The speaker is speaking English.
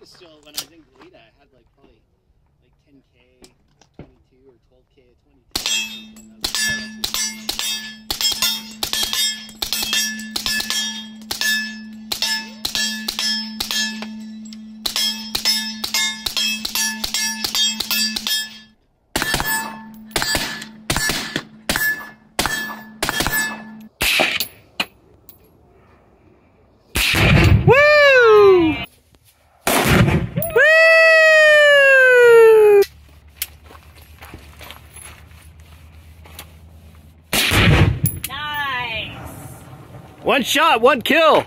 was still when I was in Goleta. I had like probably like 10K, 22 or 12K, 22. And one shot, one kill.